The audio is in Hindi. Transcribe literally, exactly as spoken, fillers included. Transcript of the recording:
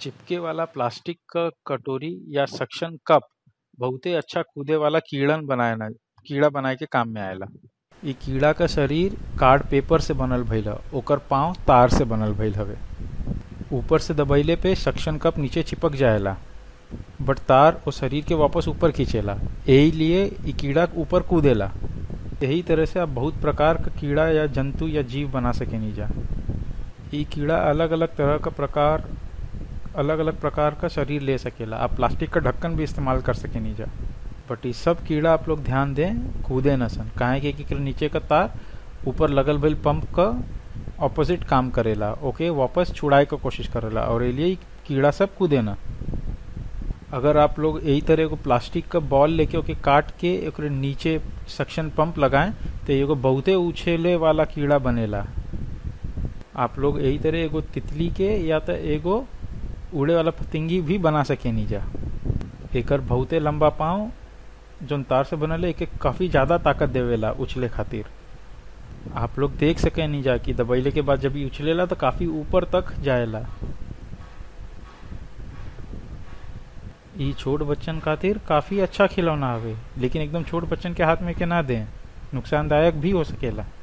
चिपके वाला प्लास्टिक का कटोरी या सक्शन कप बहुते अच्छा कूदे वाला कीड़न बनाए कीड़ा बनाए के काम में आएला। ये कीड़ा का शरीर कार्ड पेपर से बनल भइल है, ओकर पाँव तार से बनल भइल हवे। ऊपर से दबैले पे सक्शन कप नीचे चिपक जाएला, बट तार और शरीर के वापस ऊपर खींचेला, यही लिए ये कीड़ा ऊपर कूदेला। यही तरह से आप बहुत प्रकार का कीड़ा या जंतु या जीव बना सकेनी जा। ये कीड़ा अलग अलग तरह का प्रकार अलग अलग प्रकार का शरीर ले सकेला। आप प्लास्टिक का ढक्कन भी इस्तेमाल कर सकेनी जा, बट ये सब कीड़ा आप लोग ध्यान दें कूदे न सन, काहे कि नीचे का तार ऊपर लगल भइल पंप का ऑपोजिट काम करेला, ओके वापस छुड़ाए का कोशिश करेला और ये लिए कीड़ा सब कूदे न। अगर आप लोग यही तरह को प्लास्टिक का बॉल लेके ओके काट के एक नीचे सक्शन पंप लगाएं तो एगो बहुते उछेले वाला कीड़ा बनेला। आप लोग यही तरह एगो तितली के या तो एगो उड़े वाला पतंगी भी बना सकेनी जा। एकर बहुते लंबा पाँव जौन तार से बनल है, एके काफ़ी ज़्यादा ताकत देवेला उछले खातिर। आप लोग देख सकेनी जा कि दबैले के बाद जब ये उछलेला तो काफ़ी ऊपर तक जाएला। ये छोट बच्चन खातिर काफ़ी अच्छा खिलौना हवे, लेकिन एकदम छोट बच्चन के हाथ में के ना दें, नुकसानदायक भी हो सकेला।